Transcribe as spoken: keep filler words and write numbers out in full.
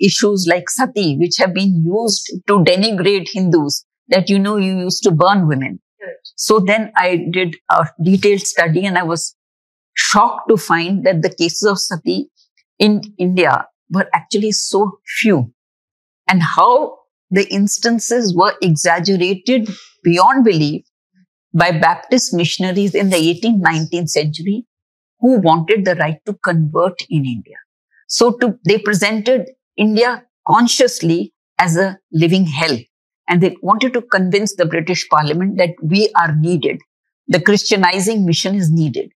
issues like sati, which have been used to denigrate Hindus, that, you know, you used to burn women. Right. So then I did a detailed study and I was shocked to find that the cases of sati in India were actually so few, and how the instances were exaggerated beyond belief by Baptist missionaries in the eighteenth, nineteenth century who wanted the right to convert in India. So to, they presented India consciously as a living hell, and they wanted to convince the British Parliament that we are needed. The Christianizing mission is needed.